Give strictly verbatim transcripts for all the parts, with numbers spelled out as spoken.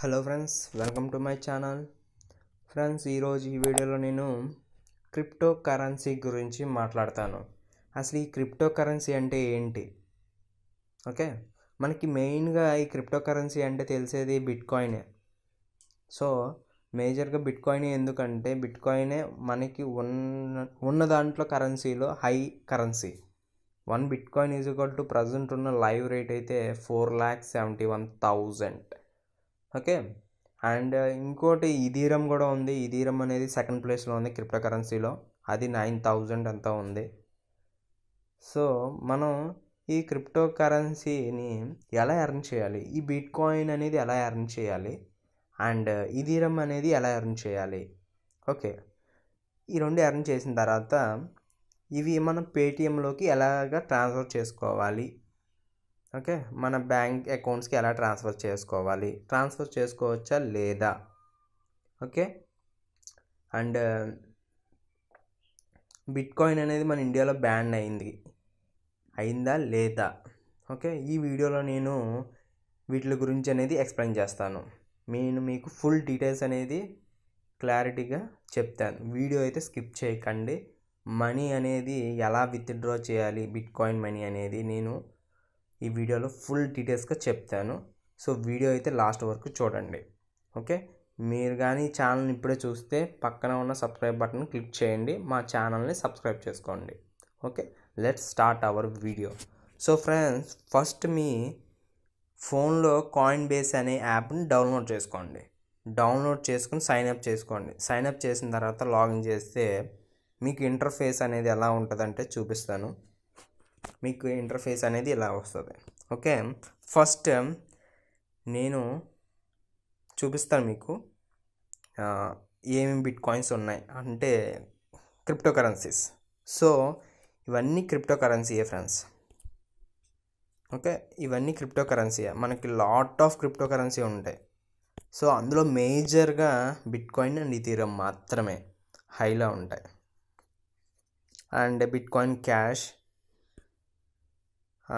Hello friends, welcome to my channel. Friends, ఈరోజు ఈ వీడియోలో నేను క్రిప్టో కరెన్సీ గురించి మాట్లాడతాను. అసలు ఈ క్రిప్టో కరెన్సీ అంటే ఏంటి? ఓకే, మనకి మెయిన్గా ఈ క్రిప్టో కరెన్సీ అంటే తెలిసేది బిట్కాయినే. సో మేజర్గా బిట్కాయినే, ఎందుకంటే బిట్కాయినే మనకి ఉన్న ఉన్న దాంట్లో కరెన్సీలో high currency. One bitcoin is equal to present ఉన్న లైవ్ రేట్ అయితే four lakh seventy one thousand. Okay, and ఇంకోటి ఈథీరం కూడా ఉంది. ఈథీరం అనేది సెకండ్ ప్లేస్లో ఉంది క్రిప్టో కరెన్సీలో, అది నైన్ థౌజండ్ అంతా ఉంది. సో మనం ఈ క్రిప్టో కరెన్సీని ఎలా ఎర్న్ చేయాలి, ఈ బిట్కాయిన్ అనేది ఎలా ఎర్న్ చేయాలి, అండ్ ఈథీరం అనేది ఎలా ఎర్న్ చేయాలి. ఓకే, ఈ రెండు ఎర్న్ చేసిన తర్వాత ఇవి మనం పేటిఎంలోకి ఎలాగ ట్రాన్స్ఫర్ చేసుకోవాలి, ఓకే, మన బ్యాంక్ అకౌంట్స్కి ఎలా ట్రాన్స్ఫర్ చేసుకోవాలి, ట్రాన్స్ఫర్ చేసుకోవచ్చా లేదా, ఓకే. అండ్ బిట్కాయిన్ అనేది మన ఇండియాలో బ్యాన్ అయింది అయిందా లేదా, ఓకే, ఈ వీడియోలో నేను వీటి గురించి అనేది ఎక్స్ప్లెయిన్ చేస్తాను. నేను మీకు ఫుల్ డీటెయిల్స్ అనేది క్లారిటీగా చెప్తాను. వీడియో అయితే స్కిప్ చేయకండి. మనీ అనేది ఎలా విత్డ్రా చేయాలి, బిట్కాయిన్ మనీ అనేది నేను ఈ వీడియోలో ఫుల్ డీటెయిల్స్గా చెప్తాను. సో వీడియో అయితే లాస్ట్ వరకు చూడండి. ఓకే, మీరు కానీ ఛానల్ని ఇప్పుడే చూస్తే పక్కన ఉన్న సబ్స్క్రైబ్ బటన్ క్లిక్ చేయండి, మా ఛానల్ని సబ్స్క్రైబ్ చేసుకోండి. Okay, let's start our video. So friends, first మీ ఫోన్లో కాయిన్ బేస్ అనే యాప్ని డౌన్లోడ్ చేసుకోండి. డౌన్లోడ్ చేసుకుని సైన్అప్ చేసుకోండి. సైన్అప్ చేసిన తర్వాత లాగిన్ చేస్తే మీకు ఇంటర్ఫేస్ అనేది ఎలా ఉంటుందంటే చూపిస్తాను. మీకు ఇంటర్ఫేస్ అనేది ఇలా వస్తుంది. ఓకే, ఫస్ట్ నేను చూపిస్తాను మీకు ఏమేమి బిట్కాయిన్స్ ఉన్నాయి అంటే క్రిప్టో కరెన్సీస్. సో ఇవన్నీ క్రిప్టో కరెన్సీయే ఫ్రెండ్స్. ఓకే, ఇవన్నీ క్రిప్టో కరెన్సీయే. మనకి లాట్ ఆఫ్ క్రిప్టో కరెన్సీ ఉంటాయి. సో అందులో మేజర్గా బిట్కాయిన్ అండ్ ఈథీరం మాత్రమే హైలో ఉంటాయి. And bitcoin cash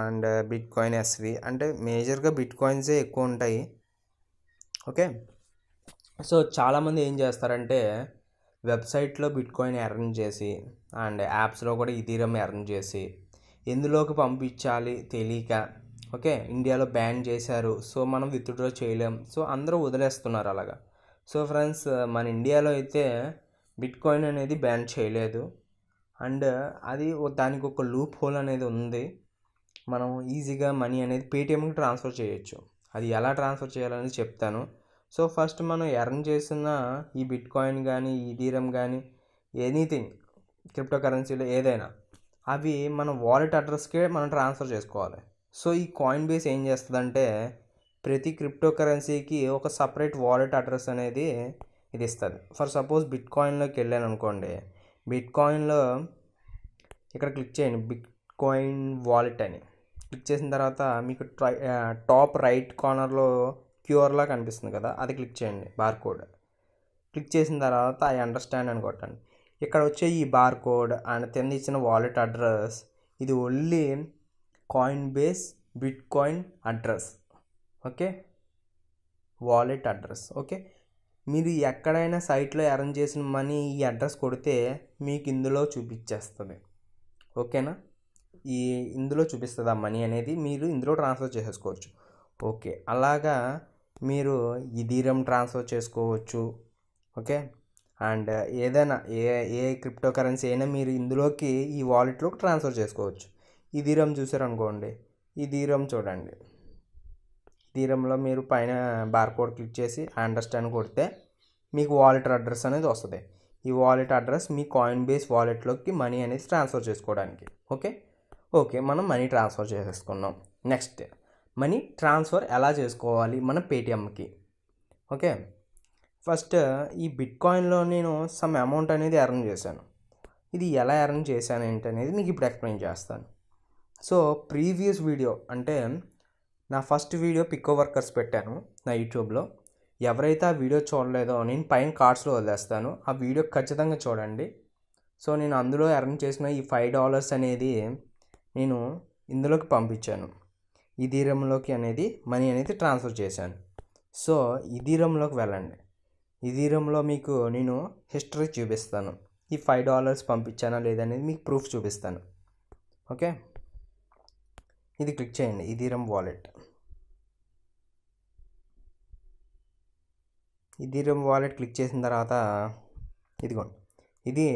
and bitcoin SV, అంటే మేజర్గా బిట్కాయిన్సే ఎక్కువ ఉంటాయి. ఓకే, సో చాలామంది ఏం చేస్తారంటే వెబ్సైట్లో బిట్కాయిన్ ఎర్న్ చేసి అండ్ యాప్స్లో కూడా ఈథీరం ఎర్న్ చేసి ఎందులోకి పంపించాలి తెలియక, ఓకే, ఇండియాలో బ్యాన్ చేశారు, సో మనం విత్డ్రా చేయలేం, సో అందరూ వదిలేస్తున్నారు అలాగా. సో ఫ్రెండ్స్, మన ఇండియాలో అయితే బిట్కాయిన్ అనేది బ్యాన్ చేయలేదు. అండ్ అది దానికి ఒక లూప్ హోల్ అనేది ఉంది. మనం ఈజీగా మనీ అనేది పేటిఎంకి ట్రాన్స్ఫర్ చేయొచ్చు. అది ఎలా ట్రాన్స్ఫర్ చేయాలని చెప్తాను. సో ఫస్ట్ మనం ఎర్న్ చేసిన ఈ బిట్కాయిన్ కానీ ఈథీరం కానీ ఎనీథింగ్ క్రిప్టో కరెన్సీలో ఏదైనా అవి మన వాలెట్ అడ్రస్కే మనం ట్రాన్స్ఫర్ చేసుకోవాలి. సో ఈ కాయిన్ బేస్ ఏం చేస్తుందంటే ప్రతి క్రిప్టో కరెన్సీకి ఒక సపరేట్ వాలెట్ అడ్రస్ అనేది ఇది ఇస్తుంది. ఫర్ సపోజ్ బిట్కాయిన్లోకి వెళ్ళాను అనుకోండి. బిట్కాయిన్లో ఇక్కడ క్లిక్ చేయండి, బిట్కాయిన్ వాలెట్ అని క్లిక్ చేసిన తర్వాత మీకు ట్రై టాప్ రైట్ కార్నర్లో క్యూఆర్లా కనిపిస్తుంది కదా, అది క్లిక్ చేయండి, బార్కోడ్. క్లిక్ చేసిన తర్వాత ఐ అండర్స్టాండ్ అని కొట్టండి. ఇక్కడ వచ్చే ఈ బార్కోడ్ అండ్ కింద ఇచ్చిన వాలెట్ అడ్రస్ ఇది only Coinbase bitcoin address. Okay, wallet address. Okay, మీరు ఎక్కడైనా సైట్లో అరేంజ్ చేసిన మనీ ఈ అడ్రస్ కొడితే మీకు ఇందులో చూపించేస్తుంది. ఓకేనా, ఈ ఇందులో చూపిస్తుంది ఆ మనీ అనేది. మీరు ఇందులో ట్రాన్స్ఫర్ చేసుకోవచ్చు. ఓకే, అలాగా మీరు ఈథీరం ట్రాన్స్ఫర్ చేసుకోవచ్చు. ఓకే, అండ్ ఏదైనా ఏ ఏ క్రిప్టో కరెన్సీ అయినా మీరు ఇందులోకి ఈ వాలెట్లోకి ట్రాన్స్ఫర్ చేసుకోవచ్చు. ఈథీరం చూసారనుకోండి, ఈథీరం చూడండి, ఈథీరంలో మీరు పైన బార్కోడ్ క్లిక్ చేసి అండర్స్టాండ్ కొడితే మీకు వాలెట్ అడ్రస్ అనేది వస్తుంది. ఈ వాలెట్ అడ్రస్ మీ కాయిన్ బేస్ వాలెట్లోకి మనీ అనేది ట్రాన్స్ఫర్ చేసుకోవడానికి. ఓకే, ఓకే, మనం మనీ ట్రాన్స్ఫర్ చేసేసుకున్నాం. నెక్స్ట్, మనీ ట్రాన్స్ఫర్ ఎలా చేసుకోవాలి మన పేటిఎంకి. ఓకే, ఫస్ట్ ఈ బిట్కాయిన్లో నేను సమ్ అమౌంట్ అనేది ఎర్న్ చేశాను. ఇది ఎలా ఎర్న్ చేశాను ఏంటనేది మీకు ఇప్పుడు ఎక్స్ప్లెయిన్ చేస్తాను. సో ప్రీవియస్ వీడియో అంటే నా ఫస్ట్ వీడియో పిక్వర్కర్స్ పెట్టాను నా యూట్యూబ్లో. ఎవరైతే ఆ వీడియో చూడలేదో నేను పైన కార్డ్స్లో వదిలేస్తాను, ఆ వీడియో ఖచ్చితంగా చూడండి. సో నేను అందులో ఎర్న్ చేసిన ఈ ఫైవ్ డాలర్స్ అనేది నేను ఇందులోకి పంపించాను. ఈథీరంలోకి అనేది మనీ అనేది ట్రాన్స్ఫర్ చేశాను. సో ఇథీరియంలోకి వెళ్ళండి. ఇథీరియంలో మీకు నేను హిస్టరీ చూపిస్తాను. ఈ ఫైవ్ డాలర్స్ పంపించానా లేదనేది మీకు ప్రూఫ్ చూపిస్తాను. ఓకే, ఇది క్లిక్ చేయండి, Ethereum wallet. Ethereum wallet click చేసిన తర్వాత ఇదిగోండి, ఇది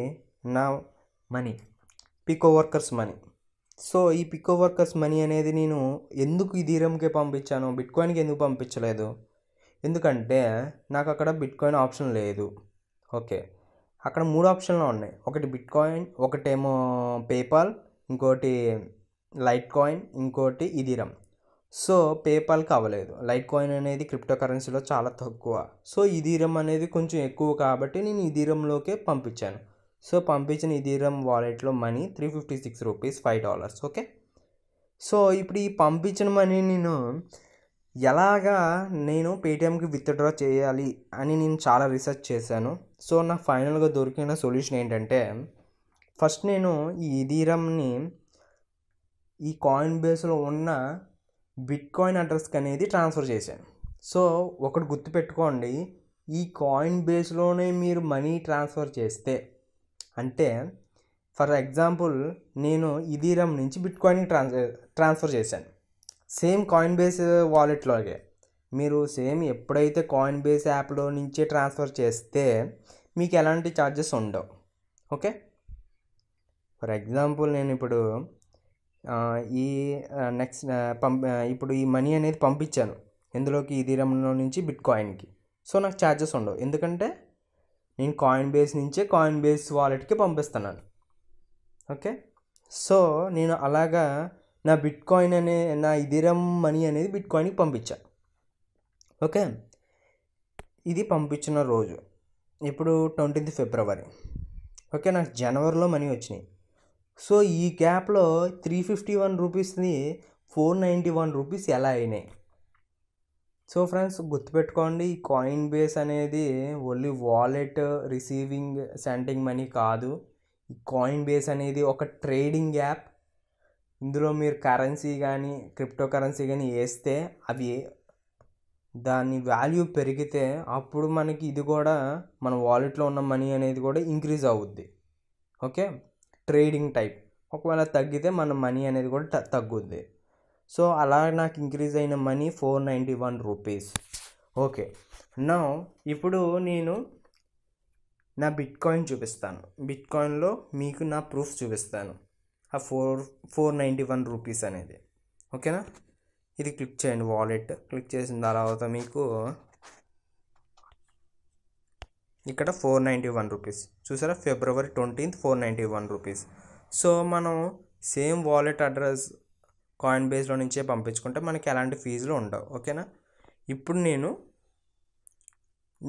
నా మనీ, పిక్వర్కర్స్ మనీ. సో ఈ పిక్వర్కర్స్ మనీ అనేది నేను ఎందుకు ఇథీరియంకే పంపించాను, బిట్కాయిన్కి ఎందుకు పంపించలేదు, ఎందుకంటే నాకు అక్కడ బిట్కాయిన్ ఆప్షన్ లేదు. ఓకే, అక్కడ మూడు ఆప్షన్లు ఉన్నాయి, ఒకటి బిట్కాయిన్, ఒకటేమో పేపాల్, ఇంకోటి లైట్ కాయిన్, ఇంకోటి ఇథీరియం. సో పేపాల్ కావలేదు, లైట్ కాయిన్ అనేది క్రిప్టో కరెన్సీలో చాలా తక్కువ. సో ఇథీరియం అనేది కొంచెం ఎక్కువ కాబట్టి నేను ఇథీరియంలోకే పంపించాను. సో పంపించిన ఇథీరియం వాలెట్లో money three fifty six rupees five dollars. Okay, so ఇప్పుడు ఈ పంపించిన మనీ నేను ఎలాగా నేను పేటిఎంకి విత్డ్రా చేయాలి అని నేను చాలా రీసెర్చ్ చేశాను. సో నాకు ఫైనల్గా దొరికిన సొల్యూషన్ ఏంటంటే, ఫస్ట్ నేను ఈ ఇథీరియంని ఈ కాయిన్ బేస్లో ఉన్న బిట్కాయిన్ అడ్రస్కి అనేది ట్రాన్స్ఫర్ చేశాను. సో ఒకటి గుర్తుపెట్టుకోండి, ఈ కాయిన్ బేస్లోనే మీరు మనీ ట్రాన్స్ఫర్ చేస్తే, అంటే ఫర్ ఎగ్జాంపుల్ నేను ఇథీరియం నుంచి బిట్కాయిన్కి ట్రాన్స్ ట్రాన్స్ఫర్ చేశాను సేమ్ కాయిన్ బేస్ వాలెట్లోగే. మీరు సేమ్ ఎప్పుడైతే కాయిన్ బేస్ యాప్లో నుంచే ట్రాన్స్ఫర్ చేస్తే మీకు ఎలాంటి ఛార్జెస్ ఉండవు. ఓకే, ఫర్ ఎగ్జాంపుల్ నేను ఇప్పుడు ఈ నెక్స్ట్ పంప ఇప్పుడు ఈ మనీ అనేది పంపించాను ఇందులోకి ఇథీరియంలో నుంచి బిట్కాయిన్కి. సో నాకు ఛార్జెస్ ఉండవు, ఎందుకంటే నేను కాయిన్ బేస్ నుంచే కాయిన్ బేస్ వాలెట్కి పంపిస్తున్నాను. ఓకే, సో నేను అలాగా నా బిట్కాయిన్ అనే నా ఇథీరియం మనీ అనేది బిట్కాయిన్కి పంపించా. ఓకే, ఇది పంపించిన రోజు ఇప్పుడు ట్వంటీన్త్ ఫిబ్రవరి. ఓకే, నాకు జనవరిలో మనీ వచ్చినాయి. సో ఈ గ్యాప్లో త్రీ ఫిఫ్టీ వన్ రూపీస్ని ఫోర్ నైంటీ వన్ రూపీస్ ఎలా అయినాయి? సో ఫ్రెండ్స్ గుర్తుపెట్టుకోండి, ఈ కాయిన్ బేస్ అనేది only wallet receiving sending money కాదు. ఈ కాయిన్ బేస్ అనేది ఒక ట్రేడింగ్ యాప్. ఇందులో మీరు కరెన్సీ కానీ క్రిప్టో కరెన్సీ కానీ వేస్తే అవి దాని వాల్యూ పెరిగితే అప్పుడు మనకి ఇది కూడా మన వాలెట్లో ఉన్న మనీ అనేది కూడా ఇంక్రీజ్ అవుద్ది. Okay, trading type. ఒకవేళ తగ్గితే మన మనీ అనేది కూడా తగ్గుద్ది. సో అలా నాకు ఇంక్రీజ్ అయిన money four ninety one rupees. Okay, నా ఇప్పుడు నేను నా బిట్కాయిన్ చూపిస్తాను, బిట్కాయిన్లో మీకు నా ప్రూఫ్ చూపిస్తాను, ఆ four four ninety one rupees అనేది. ఓకేనా, ఇది క్లిక్ చేయండి వాలెట్. క్లిక్ చేసిన తర్వాత మీకు ఇక్కడ ఫోర్ నైంటీ వన్ రూపీస్ చూసారా, February twentieth four ninety one rupees. So మనం సేమ్ వాలెట్ అడ్రస్ కాయిన్ బేస్లో నుంచే పంపించుకుంటే మనకి ఎలాంటి ఫీజులు ఉండవు. ఓకేనా, ఇప్పుడు నేను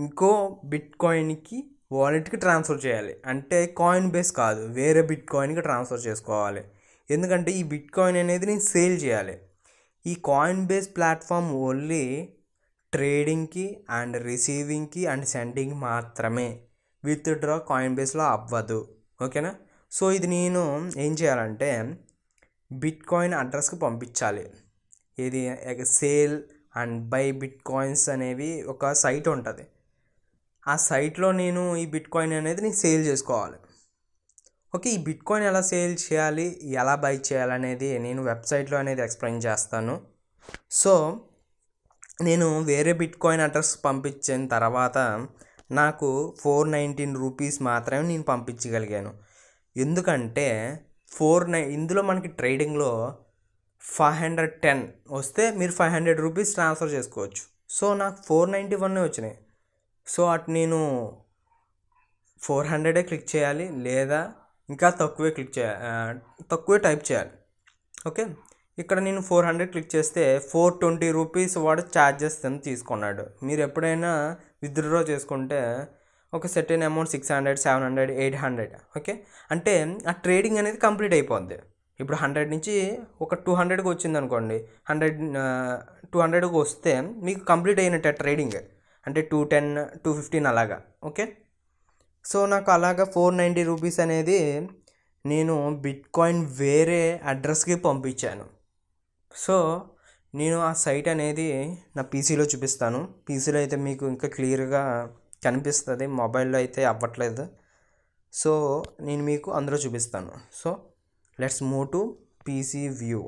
ఇంకో బిట్కాయిన్కి వాలెట్కి ట్రాన్స్ఫర్ చేయాలి, అంటే కాయిన్ బేస్ కాదు వేరే బిట్కాయిన్కి ట్రాన్స్ఫర్ చేసుకోవాలి. ఎందుకంటే ఈ బిట్కాయిన్ అనేది నేను సేల్ చేయాలి. ఈ కాయిన్ బేస్ ప్లాట్ఫామ్ ఓన్లీ ట్రేడింగ్కి అండ్ రిసీవింగ్కి అండ్ సెండింగ్ మాత్రమే, విత్ డ్రా కాయిన్ బేస్లో అవ్వదు. ఓకేనా, సో ఇది నేను ఏం చేయాలంటే బిట్కాయిన్ అడ్రస్కి పంపించాలి. ఇది సేల్ అండ్ బై బిట్కాయిన్స్ అనేవి ఒక సైట్ ఉంటుంది, ఆ సైట్లో నేను ఈ బిట్కాయిన్ అనేది నేను సేల్ చేసుకోవాలి. ఓకే, ఈ బిట్కాయిన్ ఎలా సేల్ చేయాలి, ఎలా బై చేయాలనేది నేను వెబ్సైట్లో అనేది ఎక్స్ప్లెయిన్ చేస్తాను. సో నేను వేరే బిట్కాయిన్ అడ్రస్ పంపించిన తర్వాత నాకు ఫోర్ నైంటీన్ రూపీస్ మాత్రమే నేను పంపించగలిగాను. ఎందుకంటే ఫోర్ నై ఇందులో మనకి ట్రేడింగ్లో ఫైవ్ హండ్రెడ్ టెన్ వస్తే మీరు ఫైవ్ హండ్రెడ్ రూపీస్ ట్రాన్స్ఫర్ చేసుకోవచ్చు. సో నాకు ఫోర్ నైంటీ వన్నే వచ్చినాయి. సో అటు నేను ఫోర్ హండ్రెడే క్లిక్ చేయాలి, లేదా ఇంకా తక్కువే క్లిక్ చేయాలి, తక్కువే టైప్ చేయాలి. ఓకే, ఇక్కడ నేను ఫోర్ హండ్రెడ్ క్లిక్ చేస్తే ఫోర్ ట్వంటీ రూపీస్ వాడు ఛార్జెస్ అని తీసుకున్నాడు. మీరు ఎప్పుడైనా విత్డ్రా చేసుకుంటే ఒక certain amount six hundred seven hundred eight hundred. Okay, అంటే ఆ ట్రేడింగ్ అనేది కంప్లీట్ అయిపోద్ది. ఇప్పుడు హండ్రెడ్ నుంచి ఒక టూ హండ్రెడ్కి వచ్చింది అనుకోండి, హండ్రెడ్ టూ హండ్రెడ్కి వస్తే మీకు కంప్లీట్ అయినట్టు ట్రేడింగ్, అంటే టూ టెన్ టూ ఫిఫ్టీన్ అలాగా. ఓకే, సో నాకు అలాగా ఫోర్ నైంటీ రూపీస్ అనేది నేను బిట్కాయిన్ వేరే అడ్రస్కి పంపించాను. సో నేను ఆ సైట్ అనేది నా పీసీలో చూపిస్తాను. పీసీలో అయితే మీకు ఇంకా క్లియర్గా కనిపిస్తుంది, మొబైల్లో అయితే అవ్వట్లేదు. సో నేను మీకు అందులో చూపిస్తాను. So let's move to PC view.